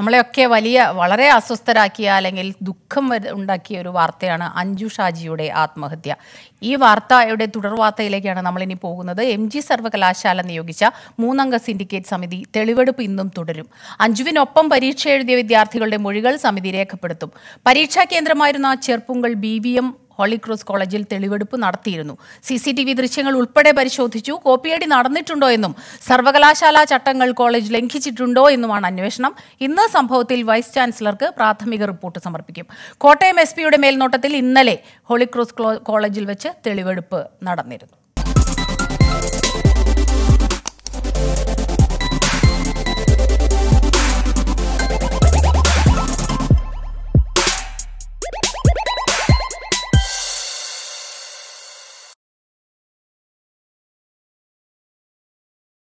നമ്മളെയൊക്കെ വലിയ വളരെ അസ്വസ്ഥരാക്കിയ അല്ലെങ്കിൽ ദുഃഖം ഉണ്ടാക്കിയ ഒരു വാർത്തയാണ് അഞ്ജു ഷാജിയുടെ ആത്മഹത്യ. ഈ വാർത്തയുടെ തുടർവാർത്തയിലേക്കാണ് നമ്മളിനി പോകുന്നത്. എം ജി സർവകലാശാല നിയോഗിച്ച 3-അംഗ സിൻഡിക്കേറ്റ് സമിതി തെളിവെടുപ്പ് ഇന്നും തുടരും. അഞ്ജുവിനൊപ്പം പരീക്ഷ എഴുതിയ വിദ്യാർത്ഥികളുടെ മൊഴികൾ സമിതി രേഖപ്പെടുത്തും. പരീക്ഷാ കേന്ദ്രമായിരുന്ന ചെർപ്പുങ്കൽ BVM ഹോളി ക്രോസ് കോളേജിൽ തെളിവെടുപ്പ് നടത്തിയിരുന്നു. CCTV ദൃശ്യങ്ങൾ ഉൾപ്പെടെ പരിശോധിച്ചു. കോപ്പിയടി നടന്നിട്ടുണ്ടോ എന്നും സർവകലാശാലാ ചട്ടങ്ങൾ കോളേജ് ലംഘിച്ചിട്ടുണ്ടോ എന്നുമാണ് അന്വേഷണം. ഇന്ന് സംഭവത്തിൽ വൈസ് ചാൻസലർക്ക് പ്രാഥമിക റിപ്പോർട്ട് സമർപ്പിക്കും. കോട്ടയം SP യുടെ മേൽനോട്ടത്തിൽ ഇന്നലെ ഹോളി ക്രോസ് കോളേജിൽ വെച്ച് തെളിവെടുപ്പ് നടന്നിരുന്നു.